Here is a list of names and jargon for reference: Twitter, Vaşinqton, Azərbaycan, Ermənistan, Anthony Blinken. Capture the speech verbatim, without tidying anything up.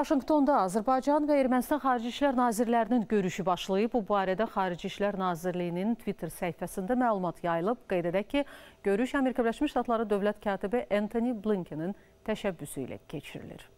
Vaşinqtonda Azərbaycan və Ermənistan Xarici İşlər Nazirlərinin görüşü başlayıb. Bu barədə Xarici İşlər Nazirliyinin Twitter səhifəsində məlumat yayılıb. Qeyd edək ki, görüş Amerika Birləşmiş Ştatları Dövlət Katibi Anthony Blinkenin təşəbbüsü ilə keçirilir.